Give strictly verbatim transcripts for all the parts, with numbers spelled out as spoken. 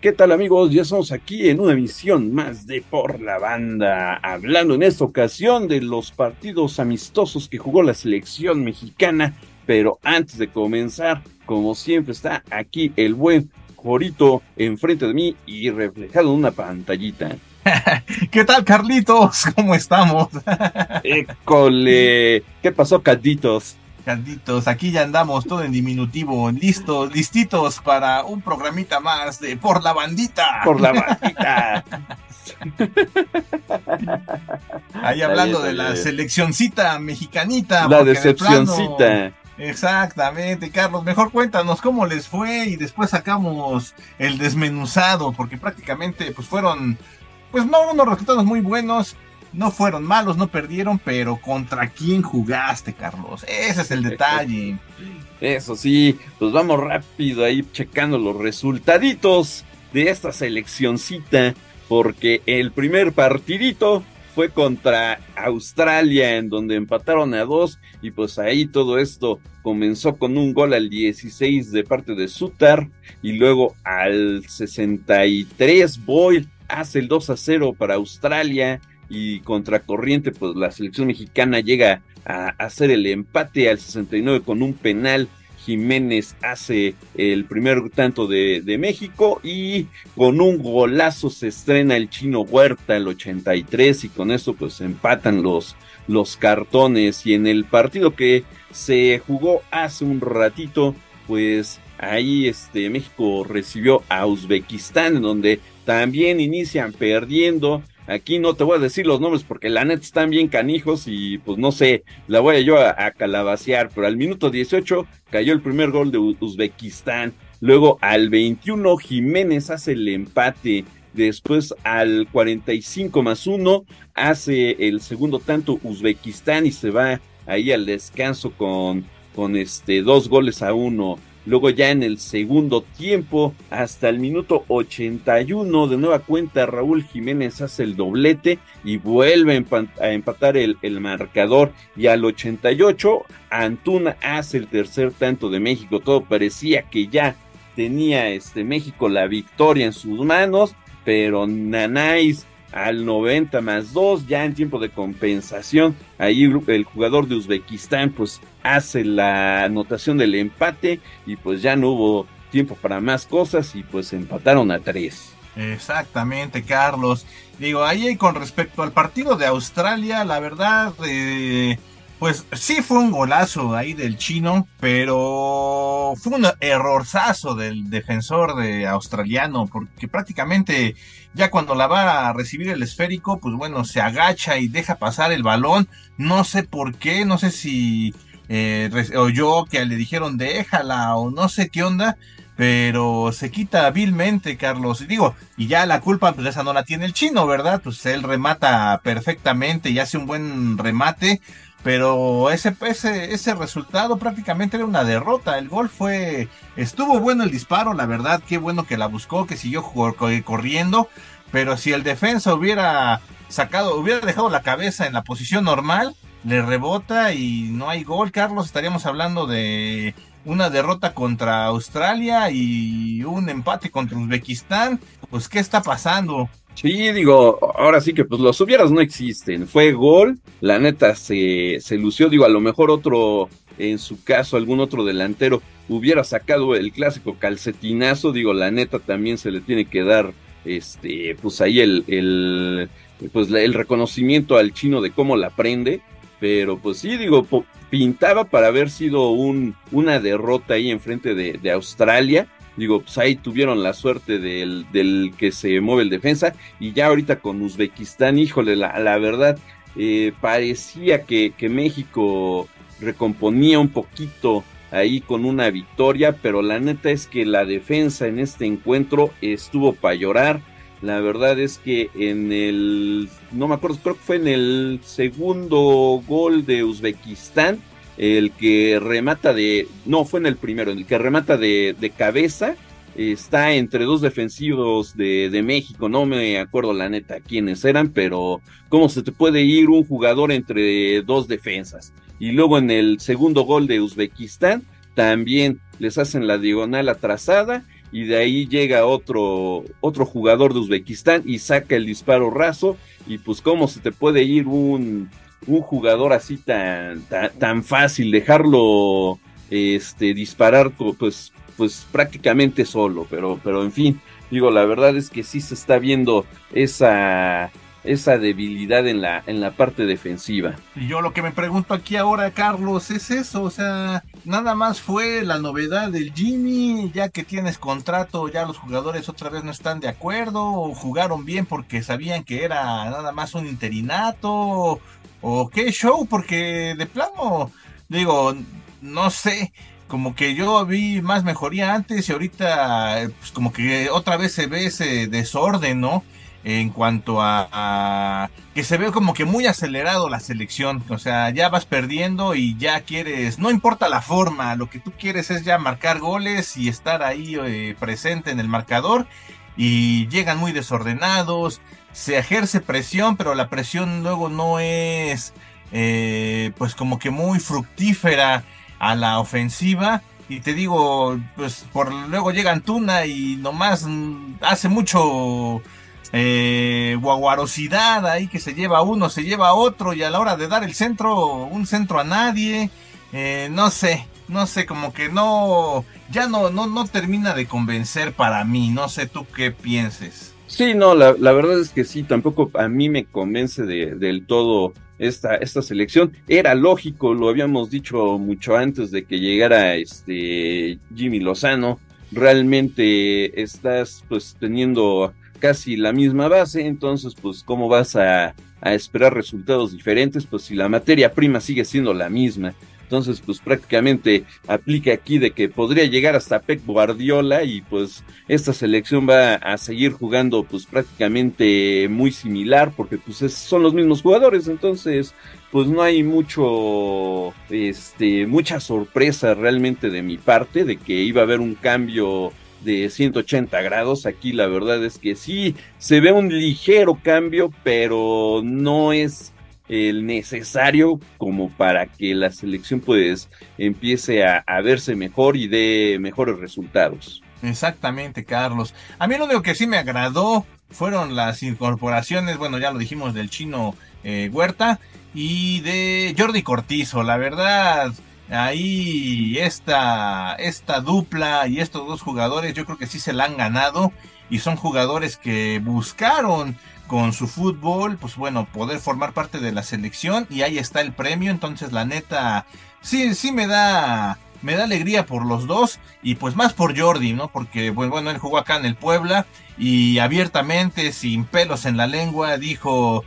¿Qué tal, amigos? Ya estamos aquí en una emisión más de Por la Banda, hablando en esta ocasión de los partidos amistosos que jugó la selección mexicana, pero antes de comenzar, como siempre, está aquí el buen Jorito enfrente de mí y reflejado en una pantallita. ¿Qué tal, Carlitos? ¿Cómo estamos? ¡École! ¿Qué pasó, Carlitos? Canditos, aquí ya andamos todo en diminutivo, listos, listitos para un programita más de Por la Bandita. Por la Bandita. Ahí hablando de la seleccioncita mexicanita. La decepcioncita. Exactamente, Carlos, mejor cuéntanos cómo les fue y después sacamos el desmenuzado, porque prácticamente pues fueron, pues no unos resultados muy buenos. No fueron malos, no perdieron, pero ¿contra quién jugaste, Carlos? Ese es el detalle. Eso sí, pues vamos rápido ahí checando los resultaditos de esta seleccioncita, porque el primer partidito fue contra Australia, en donde empataron a dos, y pues ahí todo esto comenzó con un gol al dieciséis de parte de Sutar, y luego al sesenta y tres Boyle hace el dos a cero para Australia, y contracorriente, pues la selección mexicana llega a hacer el empate al sesenta y nueve con un penal. Jiménez hace el primer tanto de, de México y con un golazo se estrena el Chino Huerta al ochenta y tres y con eso pues empatan los, los cartones. Y en el partido que se jugó hace un ratito, pues ahí este México recibió a Uzbekistán, en donde también inician perdiendo. Aquí no te voy a decir los nombres porque la neta están bien canijos y pues no sé, la voy yo a, a calabacear, pero al minuto dieciocho cayó el primer gol de Uzbekistán, luego al veintiuno Jiménez hace el empate, después al cuarenta y cinco más uno hace el segundo tanto Uzbekistán y se va ahí al descanso con, con este dos goles a uno. Luego ya en el segundo tiempo, hasta el minuto ochenta y uno, de nueva cuenta Raúl Jiménez hace el doblete y vuelve a empatar el, el marcador. Y al ochenta y ocho, Antuna hace el tercer tanto de México. Todo parecía que ya tenía este México la victoria en sus manos, pero nanáis. Al noventa más dos, ya en tiempo de compensación, ahí el jugador de Uzbekistán pues hace la anotación del empate y pues ya no hubo tiempo para más cosas y pues empataron a tres. Exactamente, Carlos. Digo, ahí con respecto al partido de Australia, la verdad, eh, pues sí fue un golazo ahí del chino, pero fue un errorzazo del defensor de australiano, porque prácticamente ya cuando la va a recibir el esférico, pues bueno, se agacha y deja pasar el balón, no sé por qué, no sé si eh, oyó que le dijeron déjala o no sé qué onda, pero se quita vilmente, Carlos, y digo, y ya la culpa pues esa no la tiene el chino, ¿verdad? Pues él remata perfectamente y hace un buen remate, pero ese, ese, ese resultado prácticamente era una derrota. El gol fue, estuvo bueno el disparo, la verdad, qué bueno que la buscó, que siguió cor- corriendo, pero si el defensa hubiera sacado, hubiera dejado la cabeza en la posición normal, le rebota y no hay gol, Carlos, estaríamos hablando de una derrota contra Australia y un empate contra Uzbekistán, pues ¿qué está pasando? Sí, digo, ahora sí que pues los hubieras no existen, fue gol, la neta se, se lució, digo, a lo mejor otro, en su caso algún otro delantero hubiera sacado el clásico calcetinazo, digo, la neta también se le tiene que dar, este, pues ahí el, el, pues el reconocimiento al chino de cómo la prende, pero pues sí, digo, po- pintaba para haber sido un, una derrota ahí enfrente de, de Australia. Digo, pues ahí tuvieron la suerte del, del que se mueve el defensa y ya ahorita con Uzbekistán, híjole, la, la verdad eh, parecía que, que México recomponía un poquito ahí con una victoria, pero la neta es que la defensa en este encuentro estuvo para llorar. La verdad es que en el, no me acuerdo, creo que fue en el segundo gol de Uzbekistán, el que remata de, no, fue en el primero, el que remata de, de cabeza, está entre dos defensivos de, de México, no me acuerdo la neta quiénes eran, pero cómo se te puede ir un jugador entre dos defensas, y luego en el segundo gol de Uzbekistán, también les hacen la diagonal atrasada, y de ahí llega otro, otro jugador de Uzbekistán y saca el disparo raso, y pues cómo se te puede ir un, un jugador así tan, tan, tan fácil, dejarlo este, disparar pues, pues prácticamente solo, pero, pero en fin, digo, la verdad es que sí se está viendo esa... esa debilidad en la en la parte defensiva. Y yo lo que me pregunto aquí ahora, Carlos, es eso, o sea, nada más fue la novedad del Jimmy, ya que tienes contrato, ya los jugadores otra vez no están de acuerdo, o jugaron bien porque sabían que era nada más un interinato, o qué show, porque de plano, digo, no sé, como que yo vi más mejoría antes y ahorita, pues como que otra vez se ve ese desorden, ¿no? En cuanto a, a que se ve como que muy acelerado la selección, o sea, ya vas perdiendo y ya quieres, no importa la forma, lo que tú quieres es ya marcar goles y estar ahí eh, presente en el marcador, y llegan muy desordenados, se ejerce presión, pero la presión luego no es eh, pues como que muy fructífera a la ofensiva. Y te digo, pues por luego llega Antuna y nomás hace mucho Eh, guaguarosidad ahí, que se lleva uno, se lleva otro, y a la hora de dar el centro, un centro a nadie, eh, no sé, no sé, como que no, ya no, no, no termina de convencer para mí, no sé tú qué pienses. Sí, no, la, la verdad es que sí, tampoco a mí me convence de, del todo esta, esta selección. Era lógico, lo habíamos dicho mucho antes de que llegara este Jimmy Lozano, realmente estás pues teniendo casi la misma base, entonces pues cómo vas a, a esperar resultados diferentes, pues si la materia prima sigue siendo la misma, entonces pues prácticamente aplica aquí de que podría llegar hasta Pep Guardiola y pues esta selección va a seguir jugando pues prácticamente muy similar, porque pues es, son los mismos jugadores, entonces pues no hay mucho, este, mucha sorpresa realmente de mi parte, de que iba a haber un cambio de ciento ochenta grados, aquí la verdad es que sí, se ve un ligero cambio, pero no es el necesario como para que la selección pues empiece a, a verse mejor y dé mejores resultados. Exactamente, Carlos. A mí lo único que sí me agradó fueron las incorporaciones, bueno, ya lo dijimos, del Chino eh, Huerta y de Jordi Cortizo, la verdad. Ahí esta, esta dupla y estos dos jugadores yo creo que sí se la han ganado, y son jugadores que buscaron con su fútbol, pues bueno, poder formar parte de la selección, y ahí está el premio. Entonces la neta sí, sí me da, me da alegría por los dos, y pues más por Jordi, ¿no? Porque pues bueno, él jugó acá en el Puebla y abiertamente, sin pelos en la lengua, dijo: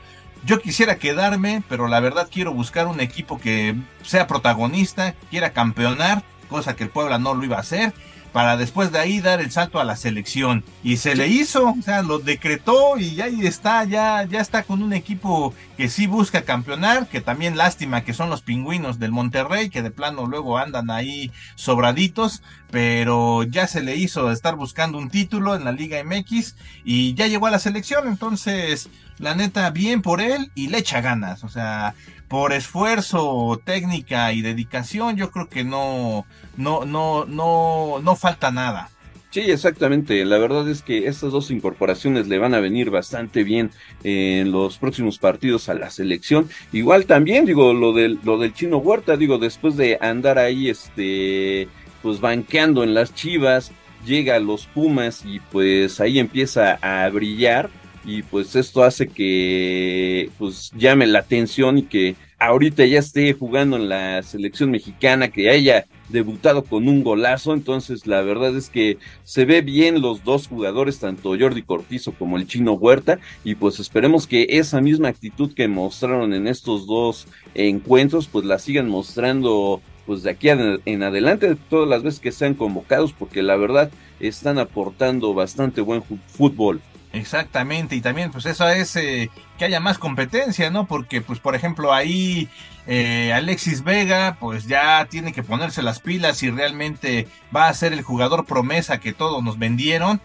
yo quisiera quedarme, pero la verdad quiero buscar un equipo que sea protagonista, quiera campeonar, cosa que el Puebla no lo iba a hacer, para después de ahí dar el salto a la selección. Y se le hizo, o sea, lo decretó, y ahí está, ya, ya está con un equipo que sí busca campeonar, que también lástima que son los pingüinos del Monterrey, que de plano luego andan ahí sobraditos, pero ya se le hizo estar buscando un título en la Liga M X, y ya llegó a la selección. Entonces, la neta, bien por él, y le echa ganas, o sea, por esfuerzo, técnica y dedicación, yo creo que no, no, no, no, no falta nada. Sí, exactamente. La verdad es que estas dos incorporaciones le van a venir bastante bien en los próximos partidos a la selección. Igual también, digo, lo del, lo del Chino Huerta, digo, después de andar ahí, este, pues banqueando en las Chivas, llega a los Pumas y pues ahí empieza a brillar. Y pues esto hace que pues llame la atención, y que ahorita ya esté jugando en la selección mexicana, que haya debutado con un golazo. Entonces la verdad es que se ve bien los dos jugadores, tanto Jordi Cortizo como el Chino Huerta, y pues esperemos que esa misma actitud que mostraron en estos dos encuentros pues la sigan mostrando pues de aquí en adelante, todas las veces que sean convocados, porque la verdad están aportando bastante buen fútbol. Exactamente, y también pues eso es eh, que haya más competencia, ¿no? Porque pues por ejemplo ahí eh, Alexis Vega pues ya tiene que ponerse las pilas, y realmente va a ser el jugador promesa que todos nos vendieron.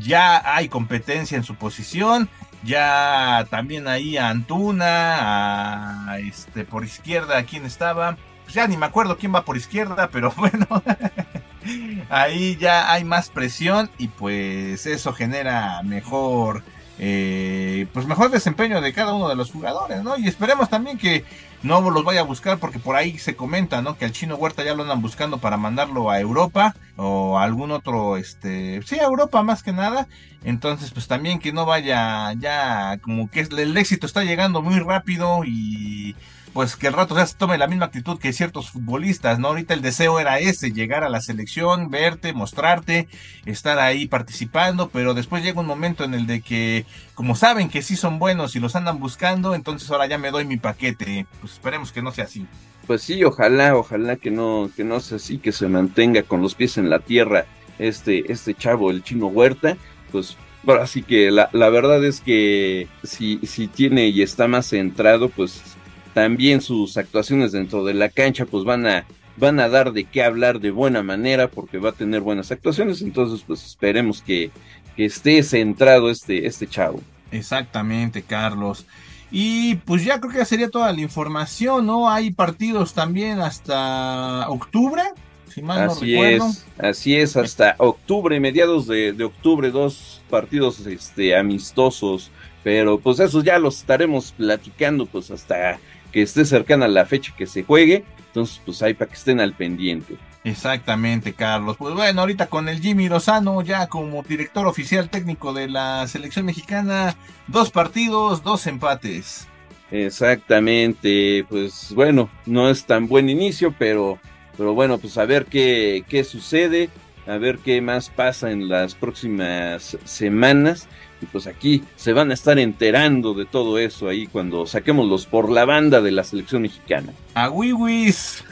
Ya hay competencia en su posición, ya también ahí a Antuna, a este por izquierda, ¿quién estaba? Pues ya ni me acuerdo quién va por izquierda, pero bueno... Ahí ya hay más presión y pues eso genera mejor, eh, pues mejor desempeño de cada uno de los jugadores, ¿no? Y esperemos también que no los vaya a buscar, porque por ahí se comenta, ¿no?, que al Chino Huerta ya lo andan buscando para mandarlo a Europa o a algún otro, este, sí, a Europa más que nada. Entonces, pues también que no vaya ya, como que el éxito está llegando muy rápido y pues que el rato ya se tome la misma actitud que ciertos futbolistas, ¿no? Ahorita el deseo era ese, llegar a la selección, verte, mostrarte, estar ahí participando, pero después llega un momento en el de que, como saben que sí son buenos y los andan buscando, entonces ahora ya me doy mi paquete. Pues esperemos que no sea así. Pues sí, ojalá, ojalá que no, que no sea así, que se mantenga con los pies en la tierra este, este chavo, el Chino Huerta. Pues así que la, la verdad es que si, si tiene y está más centrado, pues también sus actuaciones dentro de la cancha pues van a, van a dar de qué hablar de buena manera, porque va a tener buenas actuaciones. Entonces pues esperemos que, que esté centrado este, este chavo. Exactamente, Carlos. Y pues ya creo que ya sería toda la información, ¿no? Hay partidos también hasta octubre, si mal no recuerdo. Así es, así es, hasta octubre, mediados de, de octubre, dos partidos este, amistosos. Pero pues esos ya los estaremos platicando pues hasta que esté cercana la fecha que se juegue, entonces pues ahí para que estén al pendiente. Exactamente, Carlos. Pues bueno, ahorita con el Jimmy Lozano ya como director oficial técnico de la selección mexicana, dos partidos, dos empates. Exactamente, pues bueno, no es tan buen inicio, pero, pero bueno, pues a ver qué, qué sucede, a ver qué más pasa en las próximas semanas. Y pues aquí se van a estar enterando de todo eso ahí cuando saquemos los por la banda de la selección mexicana. ¡A wiwis!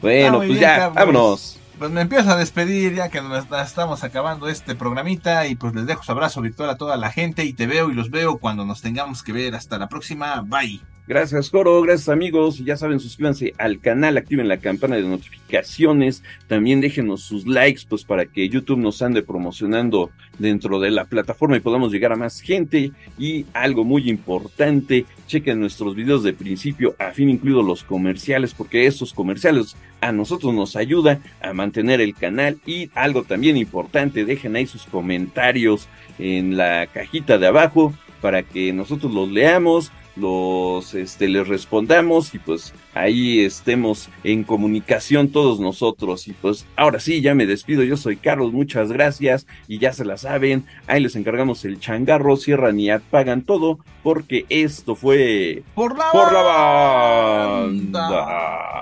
Bueno, pues bien, ya, Carlos, vámonos. Pues me empiezo a despedir ya que nos estamos acabando este programita, y pues les dejo su abrazo virtual a toda la gente y te veo y los veo cuando nos tengamos que ver. Hasta la próxima, bye. Gracias, Coro, gracias, amigos. Ya saben, suscríbanse al canal, activen la campana de notificaciones, también déjenos sus likes, pues para que YouTube nos ande promocionando dentro de la plataforma y podamos llegar a más gente. Y algo muy importante, chequen nuestros videos de principio a fin, incluidos los comerciales, porque estos comerciales a nosotros nos ayuda a mantener el canal. Y algo también importante, dejen ahí sus comentarios en la cajita de abajo para que nosotros los leamos, los este les respondamos y pues ahí estemos en comunicación todos nosotros. Y pues ahora sí, ya me despido, yo soy Carlos, muchas gracias y ya se la saben, ahí les encargamos el changarro, cierran y apagan todo porque esto fue Por la, por la Banda.